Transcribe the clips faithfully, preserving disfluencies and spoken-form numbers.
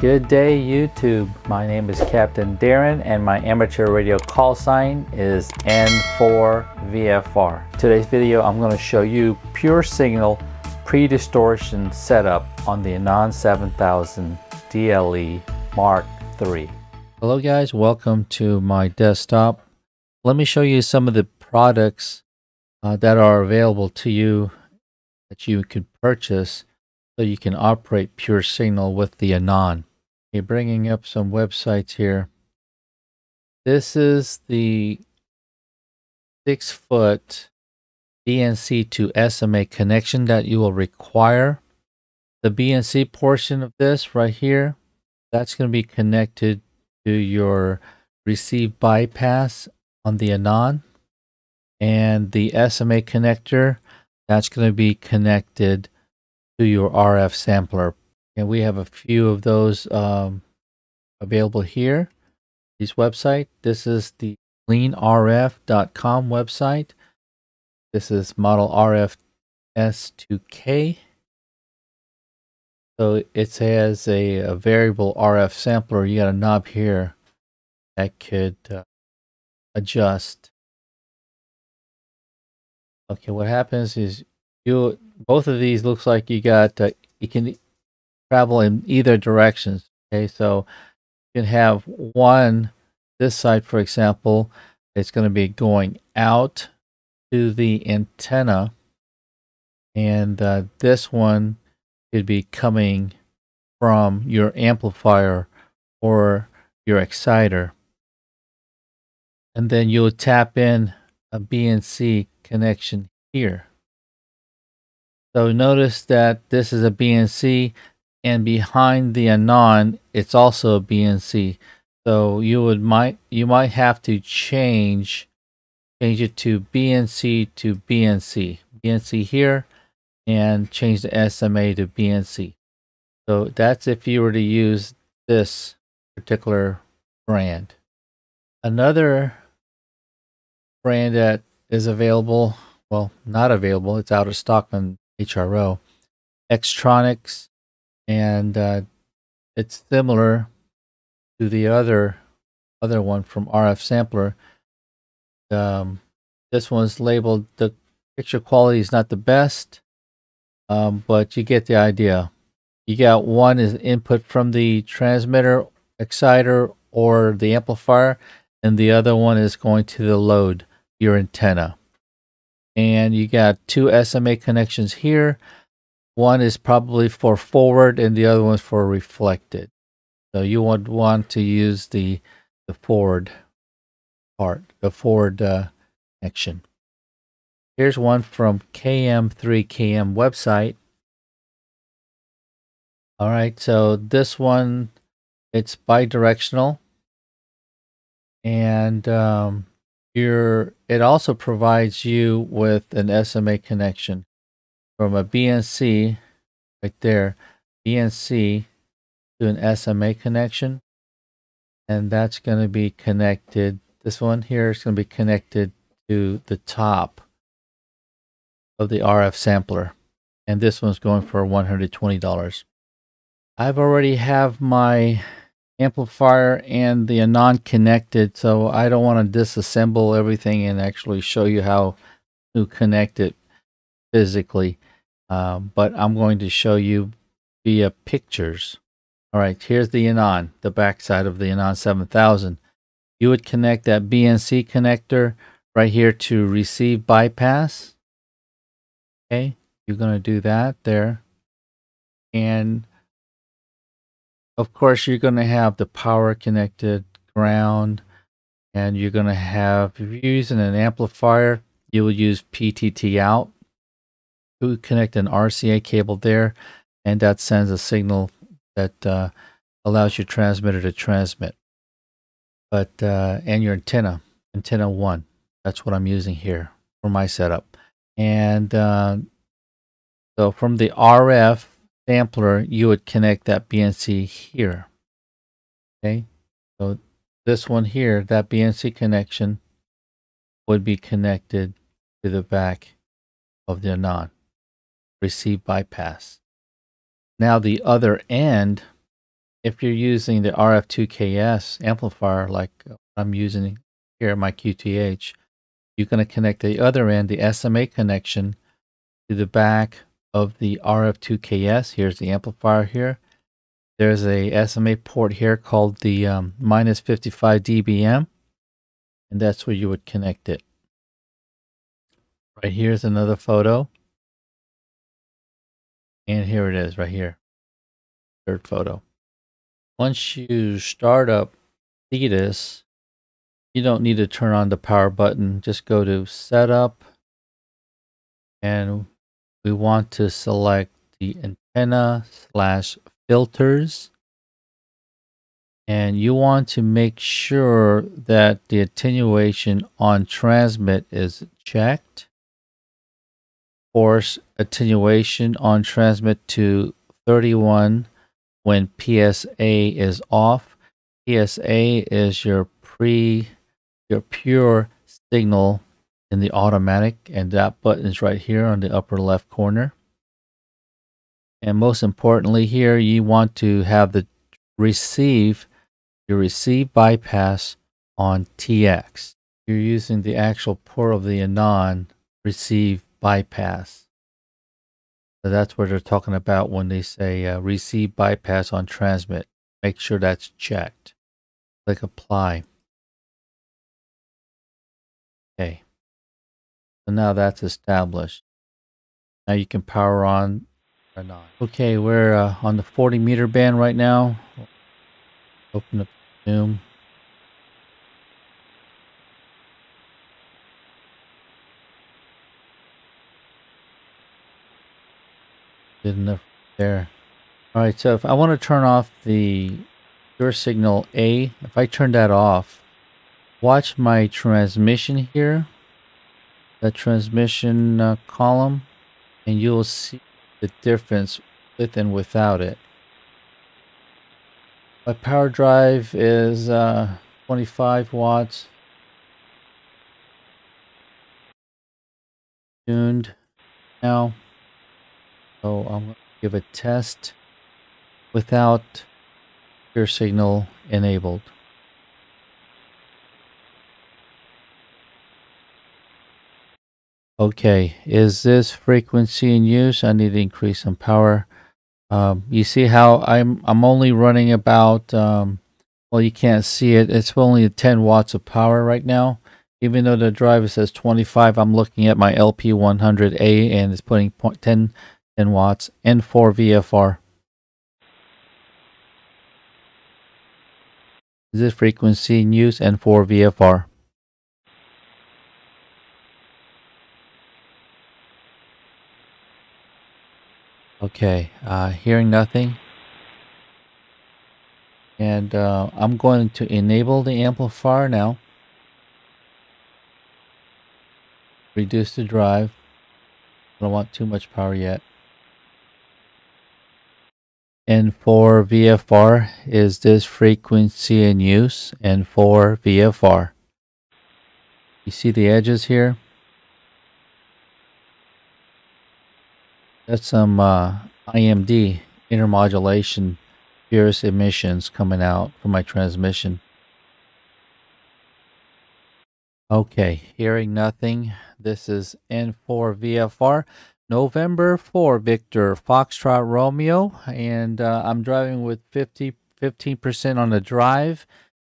Good day YouTube, my name is Captain Darren and my amateur radio call sign is N four V F R. Today's video I'm going to show you Pure Signal pre-distortion setup on the Anan seven thousand D L E Mark three. Hello guys, welcome to my desktop. Let me show you some of the products uh, that are available to you that you could purchase so you can operate Pure Signal with the Anan. Okay, bringing up some websites here. This is the six foot B N C to S M A connection that you will require. The B N C portion of this right here, that's going to be connected to your receive bypass on the Anan, and the S M A connector, that's going to be connected to your R F sampler. And we have a few of those um, available here. This website, this is the lean R F dot com website. This is model R F S two K. So it has a, a variable R F sampler. You got a knob here that could uh, adjust. Okay, what happens is you both of these looks like you got uh, you can travel in either directions. Okay, so you can have one, this side for example, it's going to be going out to the antenna, and uh, this one could be coming from your amplifier or your exciter. And then you'll tap in a B N C connection here. So notice that this is a B N C, and behind the Anan it's also a B N C. So you would might you might have to change change it to B N C to B N C. B N C here, and change the S M A to B N C. So that's if you were to use this particular brand. Another brand that is available, well, not available, it's out of stock on H R O, Xtronics, and uh, it's similar to the other other one from R F Sampler. Um, this one's labeled, the picture quality is not the best, um, but you get the idea. You got one is input from the transmitter, exciter, or the amplifier, and the other one is going to the load, your antenna. And you got two S M A connections here. One is probably for forward and the other one's for reflected. So you would want to use the the forward part, the forward uh, connection. Here's one from K M three K M website. All right, so this one, it's bidirectional, and um, Your, it also provides you with an S M A connection from a B N C, right there, B N C to an S M A connection. And that's going to be connected, this one here is going to be connected to the top of the R F sampler. And this one's going for one hundred twenty dollars. I've already have my amplifier and the Anan connected, so I don't want to disassemble everything and actually show you how to connect it physically, uh, but I'm going to show you via pictures. All right, here's the Anan, the backside of the Anan seven thousand. You would connect that B N C connector right here to receive bypass. Okay, you're going to do that there, and of course, you're going to have the power connected, ground, and you're going to have, if you're using an amplifier, you will use P T T out. You would connect an R C A cable there, and that sends a signal that uh, allows your transmitter to transmit. But, uh, and your antenna, antenna one, that's what I'm using here for my setup. And uh, so from the R F sampler, you would connect that B N C here. Okay, so this one here, that B N C connection would be connected to the back of the Anan, receive bypass. Now the other end if you're using the R F two K S amplifier like I'm using here at my Q T H, you're going to connect the other end, the S M A connection, to the back of the R F two K S. Here's the amplifier here. There's a S M A port here called the um, minus fifty-five D B M, and that's where you would connect it. Right here's another photo. And here it is right here, third photo. Once you start up Thetis, you don't need to turn on the power button. Just go to setup, and we want to select the antenna slash filters. And you want to make sure that the attenuation on transmit is checked. Force attenuation on transmit to thirty-one when P S A is off. P S A is your pre, your pure signal in the automatic, and that button is right here on the upper left corner. And most importantly here, you want to have the receive, your receive bypass on T X. You're using the actual port of the Anan receive bypass. So that's what they're talking about when they say uh, receive bypass on transmit. Make sure that's checked. Click apply. Okay. So now that's established. Now you can power on or not. Okay, we're uh, on the forty meter band right now. Open up Zoom. Good enough there. All right, so if I want to turn off the Pure Signal A, if I turn that off, watch my transmission here, the transmission uh, column, and you'll see the difference with and without it. My power drive is uh, twenty-five watts. Tuned now. So I'm going to give a test without Pure Signal enabled. Okay, is this frequency in use? I need to increase some power. Um, you see how I'm I'm only running about, um, well, you can't see it. It's only ten watts of power right now. Even though the driver says twenty-five, I'm looking at my L P one hundred A and it's putting ten watts, N four V F R. Is this frequency in use? N four V F R. Okay, uh, hearing nothing. And uh, I'm going to enable the amplifier now. Reduce the drive. I don't want too much power yet. N four V F R, is this frequency in use? N four V F R. You see the edges here? That's some uh, I M D, intermodulation, Pure emissions coming out from my transmission. Okay, hearing nothing. This is N four V F R. November four, Victor, Foxtrot Romeo, and uh, I'm driving with fifteen percent on the drive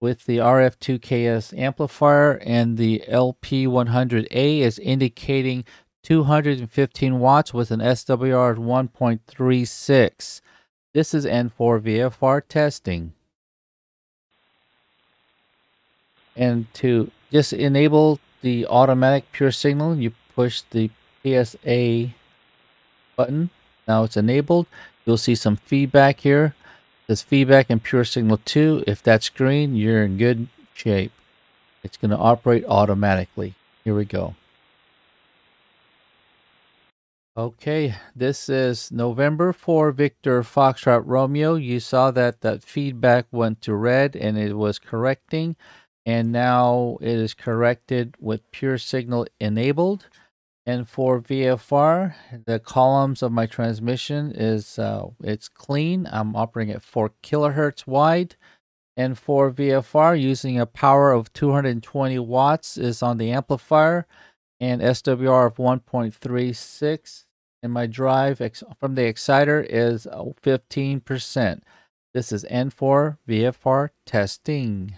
with the R F two K S amplifier, and the L P one hundred A is indicating two hundred fifteen watts with an S W R of one point three six. This is N four V F R testing. And to just enable the automatic Pure Signal, you push the P S A button. Now it's enabled. You'll see some feedback here. There's feedback and Pure Signal two. If that's green, you're in good shape. It's going to operate automatically. Here we go. Okay, this is November four, Victor, Foxtrot Romeo. You saw that that feedback went to red and it was correcting, and now it is corrected with Pure Signal enabled. N four V F R. The columns of my transmission is uh, it's clean. I'm operating at four kilohertz wide. N four V F R using a power of two hundred twenty watts is on the amplifier, and S W R of one point three six. And my drive ex from the exciter is fifteen percent. This is N four V F R testing.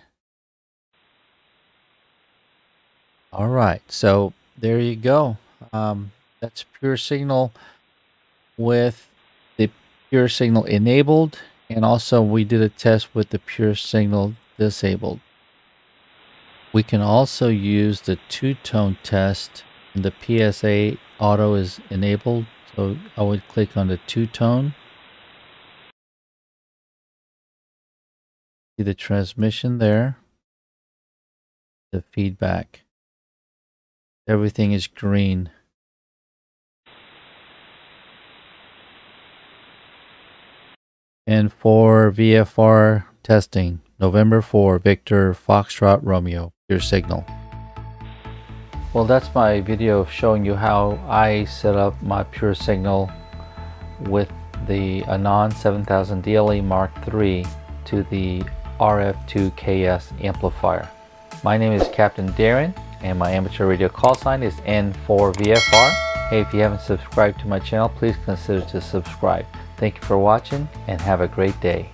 All right, so there you go. Um, that's Pure Signal with the Pure Signal enabled, and also we did a test with the Pure Signal disabled. We can also use the two-tone test, and the P S A auto is enabled, so I would click on the two-tone. See the transmission there, the feedback. Everything is green. And for V F R testing, November four, Victor, Foxtrot, Romeo, Pure Signal. Well, that's my video of showing you how I set up my Pure Signal with the Anan seven thousand D L E Mark three to the R F two K S amplifier. My name is Captain Darren, and my amateur radio call sign is N four V F R. Hey, if you haven't subscribed to my channel, please consider to subscribe. Thank you for watching, and have a great day.